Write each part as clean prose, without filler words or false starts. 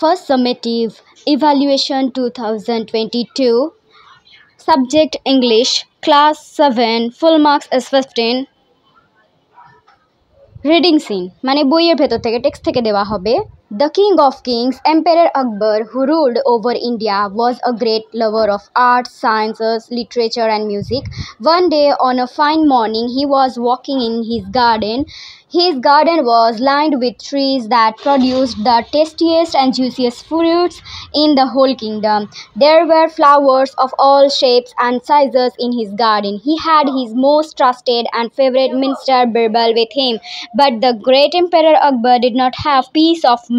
First summative evaluation 2022. Subject English, class 7, full marks is 15. Reading scene. Mane boyer bhetor theke text theke dewa hobe. The king of kings, Emperor Akbar, who ruled over India, was a great lover of arts, sciences, literature and music. One day on a fine morning, he was walking in his garden. His garden was lined with trees that produced the tastiest and juiciest fruits in the whole kingdom. There were flowers of all shapes and sizes in his garden. He had his most trusted and favorite minister Birbal with him. But the great Emperor Akbar did not have peace of mind,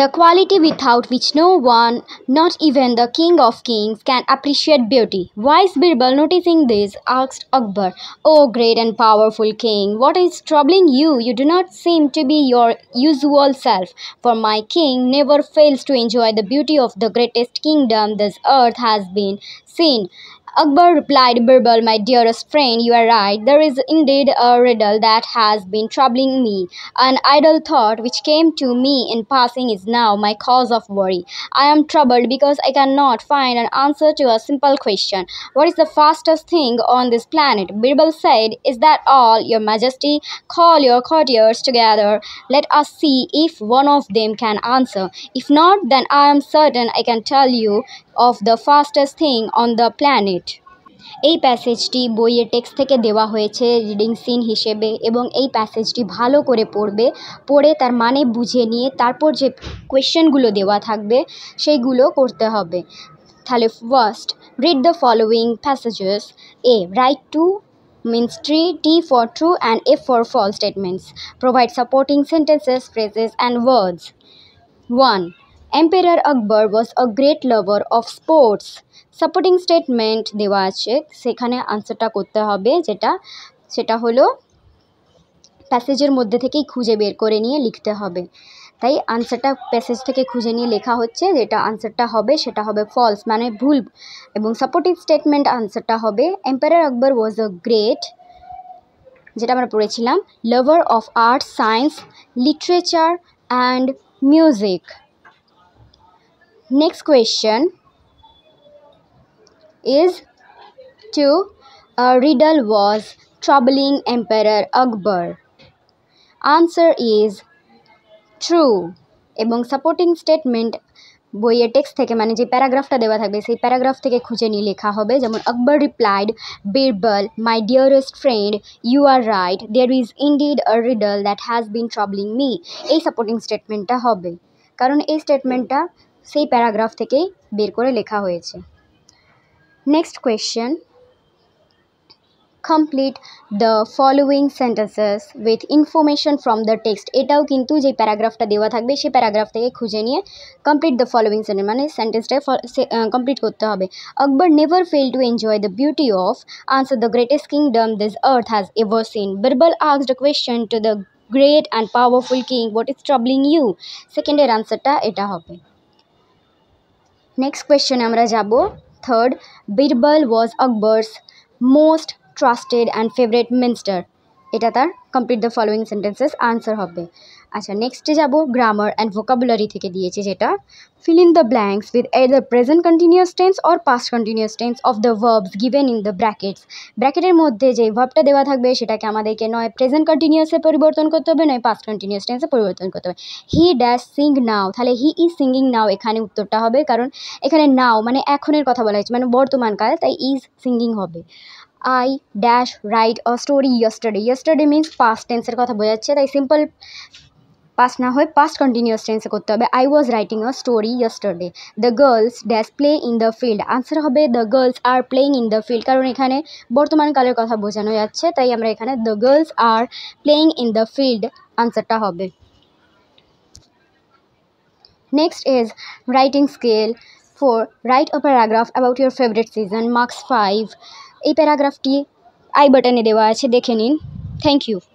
the quality without which no one, not even the king of kings, can appreciate beauty. Wise Birbal, noticing this, asked Akbar, "O great and powerful king, what is troubling you? You do not seem to be your usual self. For my king never fails to enjoy the beauty of the greatest kingdom this earth has been seen." Akbar replied, "Birbal, my dearest friend, you are right. There is indeed a riddle that has been troubling me. An idle thought which came to me in passing is now my cause of worry. I am troubled because I cannot find an answer to a simple question. What is the fastest thing on this planet?" Birbal said, "Is that all, your majesty? Call your courtiers together. Let us see if one of them can answer. If not, then I am certain I can tell you of the fastest thing on the planet." এই প্যাসেজটি বইয়ের text থেকে দেওয়া হয়েছে reading scene হিসেবে, এবং এই প্যাসেজটি ভালো করে পড়বে, পড়ে তার মানে বুঝে নিয়ে তারপর যে কোয়েশ্চেনগুলো দেওয়া থাকবে সেইগুলো করতে হবে। তাহলে first read the following passages. A, right two means tree, T for true and F for false statements. Provide supporting sentences, phrases and words. 1. Emperor Akbar was a great lover of sports. Supporting statement দেওয়া আছে, সেখানে আনসারটা করতে হবে, সেটা হলো প্যাসেজের মধ্যে থেকেই খুঁজে বের করে নিয়ে লিখতে হবে। তাই আনসারটা প্যাসেজ থেকে খুঁজে নিয়ে লেখা হচ্ছে, যেটা আনসারটা হবে সেটা হবে ফলস মানে ভুল, এবং সাপোর্টিং স্টেটমেন্ট আনসারটা হবে empire Akbar was a great, যেটা আমরা পড়েছিলাম, lover of arts, science, literature and music. Next question is to a riddle was troubling Emperor Akbar. Answer is true. Ebong supporting statement বইয়ের text থেকে মানে যে প্যারাগ্রাফটা দেওয়া থাকবে সেই প্যারাগ্রাফ থেকে খুঁজে নিয়ে লেখা হবে, যেমন Akbar replied Birbal my dearest friend you are right there is indeed a riddle that has been troubling me. এই সাপোর্টিং স্টেটমেন্টটা হবে, কারণ এই স্টেটমেন্টটা সেই প্যারাগ্রাফ থেকেই বের করে লেখা হয়েছে। Next question. Complete the following sentences with information from the text. এটাও কিন্তু যে প্যারাগ্রাফটা দেওয়া থাকবে সেই প্যারাগ্রাফ থেকে খুঁজে নিয়ে কমপ্লিট দ্য ফলোয়িং সেন্টেন্স মানে সেন্টেন্সটা কমপ্লিট করতে হবে। Akbar never fail to enjoy the beauty of answer the greatest kingdom this earth has ever seen. Birbal asked a question to the great and powerful king what is troubling you. সেকেন্ডের আনসারটা এটা হবে। Next question আমরা যাব। Third, Birbal was Akbar's most trusted and favorite minister. এটা তার complete the following sentences answer হবে। আচ্ছা, নেক্সটে যাব grammar and vocabulary থেকে দিয়েছে, যেটা fill in the blanks with either present continuous tense or past continuous tense of the verbs given in the brackets. ব্র্যাকেটের মধ্যে যে ভার্বটা দেওয়া থাকবে সেটাকে আমাদেরকে নয় প্রেজেন্ট কন্টিনিউয়াসে পরিবর্তন করতে হবে, নয় পাস্ট কন্টিনিউয়াস টেন্সে পরিবর্তন করতে হবে। হি ড্যাশ সিং নাও, তাহলে হি ইজ সিঙ্গিং নাও এখানে উত্তরটা হবে, কারণ এখানে নাও মানে এখনের কথা বলা হয়েছে মানে বর্তমানকাল, তাই ইজ সিঙ্গিং হবে। I dash write a story yesterday. Yesterday means past tense এর কথা বোঝাচ্ছে, তাই সিম্পল past না হয় past continuous tense করতে হবে। I was writing a story yesterday. The girls dash play in the field. Answer হবে the girls are playing in the field, কারণ এখানে বর্তমানকালের কথা বোঝানো যাচ্ছে, তাই আমরা এখানে the girls are playing in the field আনসারটা হবে। Next is writing scale. 4. Write a paragraph about your favorite season. Marks 5. এই প্যারাগ্রাফটি আই বাটনে দেওয়া আছে, দেখে নিন। Thank you.